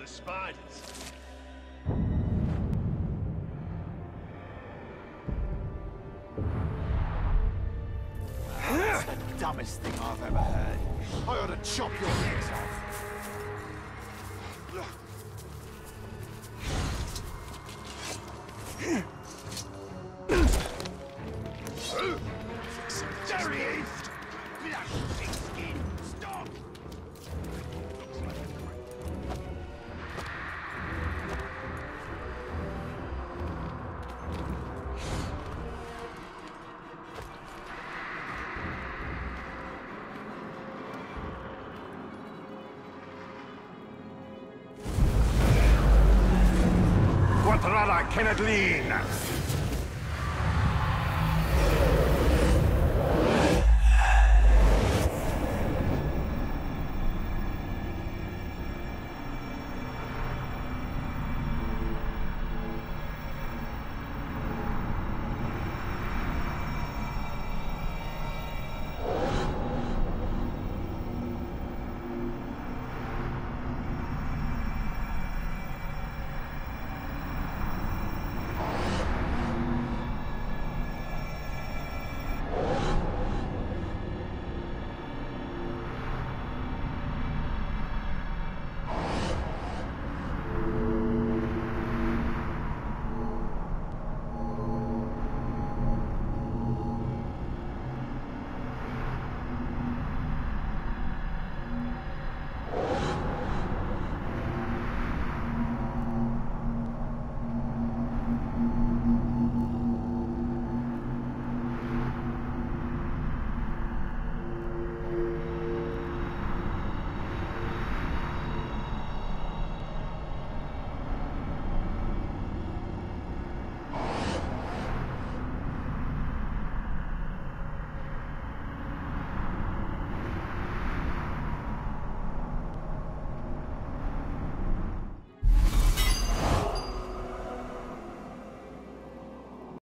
the spiders. That's the dumbest thing I've ever heard. I ought to chop your legs off. There he is! Big skin! Stop! Quadrara cannot lean!